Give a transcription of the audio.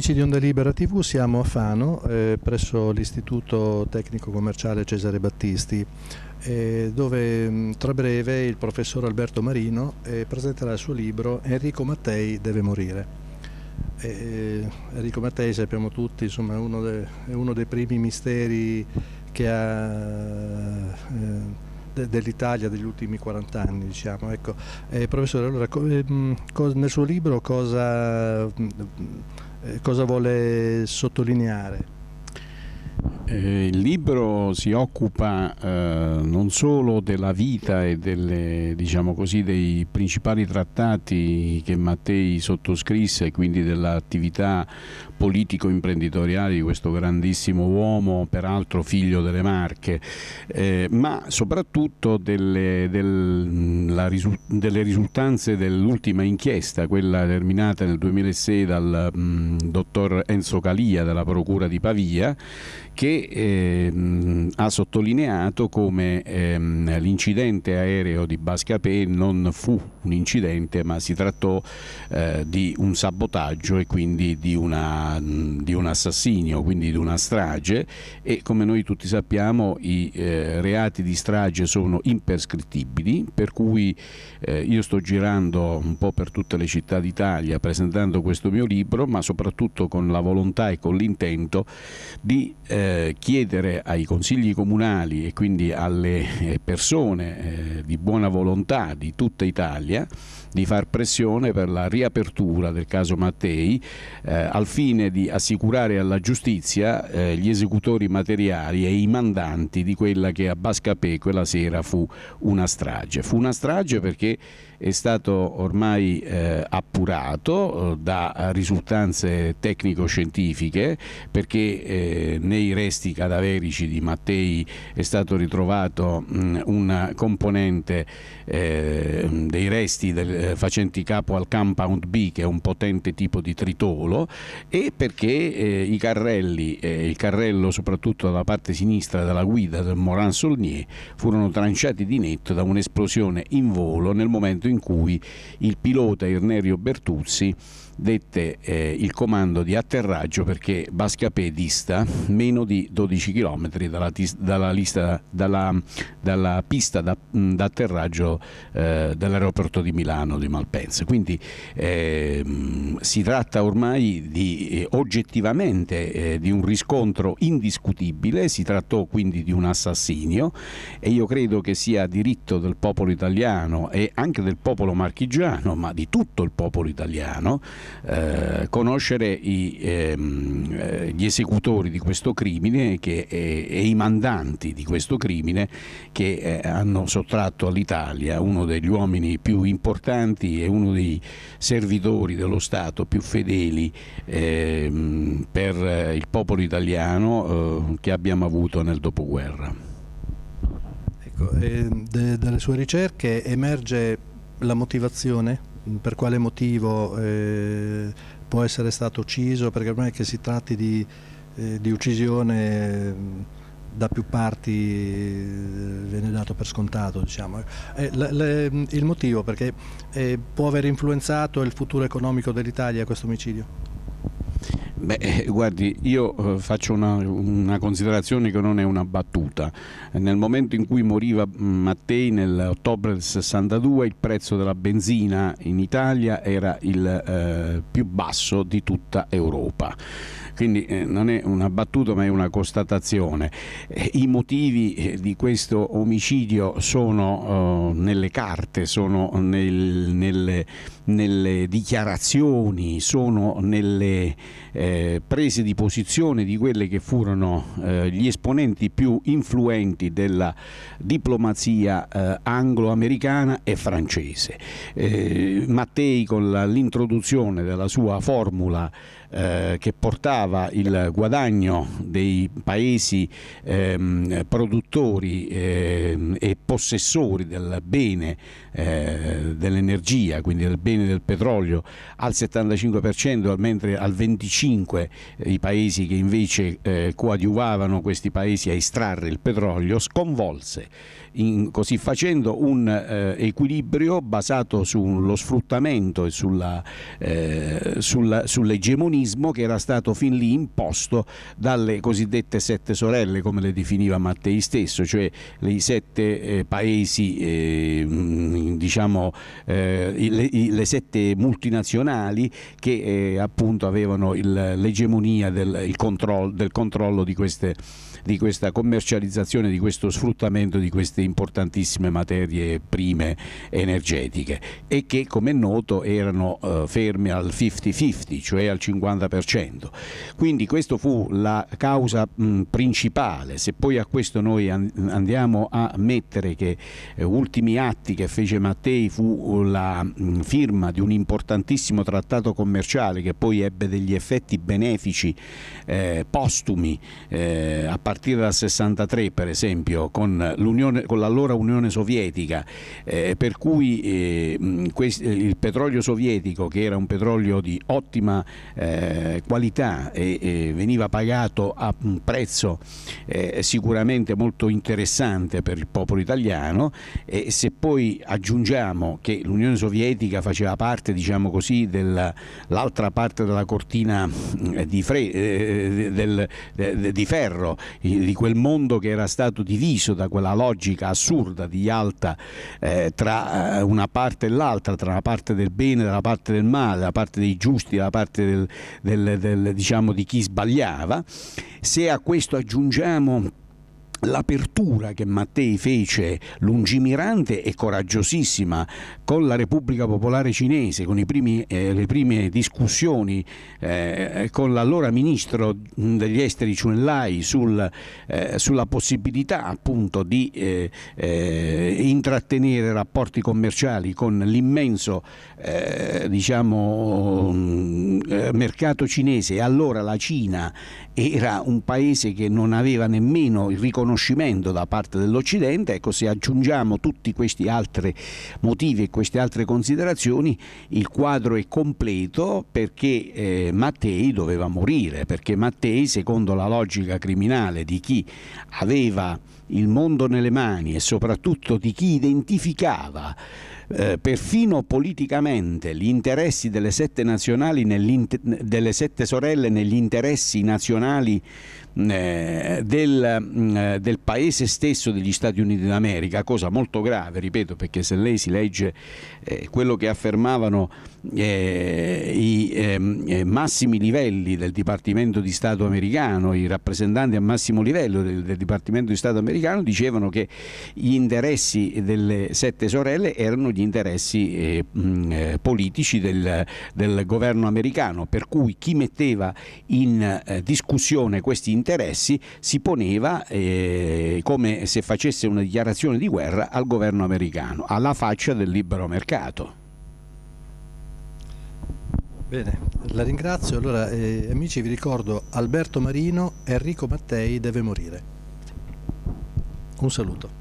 Amici di Onda Libera TV, siamo a Fano, presso l'Istituto Tecnico Commerciale Cesare Battisti, dove tra breve il professor Alberto Marino presenterà il suo libro Enrico Mattei deve morire. Enrico Mattei, sappiamo tutti, insomma, è uno dei primi misteri dell'Italia degli ultimi 40 anni, diciamo. Ecco. Professore, allora, nel suo libro cosa vuole sottolineare? Il libro si occupa non solo della vita e delle, diciamo così, dei principali trattati che Mattei sottoscrisse, quindi dell'attività politico-imprenditoriale di questo grandissimo uomo, peraltro figlio delle Marche, ma soprattutto delle risultanze dell'ultima inchiesta, quella terminata nel 2006 dal dottor Enzo Calia della Procura di Pavia, che ha sottolineato come l'incidente aereo di Bascapé non fu un incidente, ma si trattò di un sabotaggio e quindi di un assassinio, quindi di una strage, e come noi tutti sappiamo i reati di strage sono imprescrittibili, per cui io sto girando un po' per tutte le città d'Italia presentando questo mio libro, ma soprattutto con la volontà e con l'intento di chiedere ai consigli comunali e quindi alle persone di buona volontà di tutta Italia di far pressione per la riapertura del caso Mattei al fine di assicurare alla giustizia gli esecutori materiali e i mandanti di quella che a Bascapé quella sera fu una strage. Fu una strage perché è stato ormai appurato da risultanze tecnico-scientifiche, perché nei resti cadaverici di Mattei è stato ritrovato un componente dei resti facenti capo al compound B, che è un potente tipo di tritolo, e perché i carrelli, il carrello soprattutto dalla parte sinistra della guida del Morin-Saulnier, furono tranciati di netto da un'esplosione in volo nel momento in cui il pilota Irnerio Bertuzzi dette il comando di atterraggio, perché Bascapé dista meno di 12 km dalla pista d'atterraggio dell'aeroporto di Milano di Malpensa. Quindi si tratta ormai oggettivamente di un riscontro indiscutibile, si trattò quindi di un assassinio, e io credo che sia diritto del popolo italiano e anche del popolo marchigiano, ma di tutto il popolo italiano, conoscere gli esecutori di questo crimine e i mandanti di questo crimine che hanno sottratto all'Italia uno degli uomini più importanti e uno dei servitori dello Stato più fedeli per il popolo italiano che abbiamo avuto nel dopoguerra. Ecco, dalle sue ricerche emerge la motivazione? Per quale motivo può essere stato ucciso? Perché ormai che si tratti di uccisione da più parti viene dato per scontato, diciamo. Il motivo, perché può aver influenzato il futuro economico dell'Italia questo omicidio? Beh, guardi, io faccio una considerazione che non è una battuta. Nel momento in cui moriva Mattei, nell'ottobre del 62, il prezzo della benzina in Italia era il più basso di tutta Europa. Quindi non è una battuta, ma è una constatazione. I motivi di questo omicidio sono nelle carte, sono nelle dichiarazioni, sono nelle prese di posizione di quelle che furono gli esponenti più influenti della diplomazia anglo-americana e francese. Mattei, con l'introduzione della sua formula che portava il guadagno dei paesi produttori e possessori del bene dell'energia, quindi del bene del petrolio, al 75%, mentre al 25% i paesi che invece coadiuvavano questi paesi a estrarre il petrolio, sconvolse così facendo un equilibrio basato sullo sfruttamento e sull'egemonia meccanismo che era stato fin lì imposto dalle cosiddette sette sorelle, come le definiva Mattei stesso, cioè i sette paesi, diciamo le sette multinazionali che appunto avevano l'egemonia del controllo di questa commercializzazione, di questo sfruttamento di queste importantissime materie prime energetiche, e che come è noto erano ferme al 50-50, cioè al 50%. Quindi questa fu la causa principale. Se poi a questo noi andiamo a mettere che ultimi atti che fece Mattei fu la firma di un importantissimo trattato commerciale che poi ebbe degli effetti benefici postumi a partire dal 63, per esempio, con l'allora Unione Sovietica, per cui il petrolio sovietico, che era un petrolio di ottima qualità e veniva pagato a un prezzo sicuramente molto interessante per il popolo italiano, e se poi aggiungiamo che l'Unione Sovietica faceva parte, diciamo così, dell'altra parte della cortina di ferro, di quel mondo che era stato diviso da quella logica assurda di Yalta tra una parte e l'altra, tra la parte del bene e la parte del male, la parte dei giusti e la parte diciamo, di chi sbagliava. Se a questo aggiungiamo l'apertura che Mattei fece, lungimirante e coraggiosissima, con la Repubblica Popolare Cinese, con le prime discussioni con l'allora ministro degli esteri Chou En-lai sulla possibilità appunto di intrattenere rapporti commerciali con l'immenso mercato cinese. E allora la Cina era un paese che non aveva nemmeno il riconoscimento da parte dell'Occidente. Ecco, se aggiungiamo tutti questi altri motivi e queste altre considerazioni, il quadro è completo, perché Mattei doveva morire, perché Mattei, secondo la logica criminale di chi aveva il mondo nelle mani e soprattutto di chi identificava perfino politicamente gli interessi delle sette nazionali delle sette sorelle negli interessi nazionali del paese stesso, degli Stati Uniti d'America, cosa molto grave, ripeto, perché se lei si legge quello che affermavano i massimi livelli del Dipartimento di Stato americano, i rappresentanti a massimo livello del Dipartimento di Stato americano, dicevano che gli interessi delle sette sorelle erano gli interessi politici del governo americano, per cui chi metteva in discussione questi interessi si poneva come se facesse una dichiarazione di guerra al governo americano, alla faccia del libero mercato. Bene, la ringrazio. Allora, amici, vi ricordo Alberto Marino, Enrico Mattei deve morire. Un saluto.